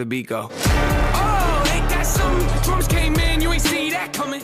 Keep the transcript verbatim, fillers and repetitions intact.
the beat go. Oh, ain't that something? Drums came in, you ain't see that coming.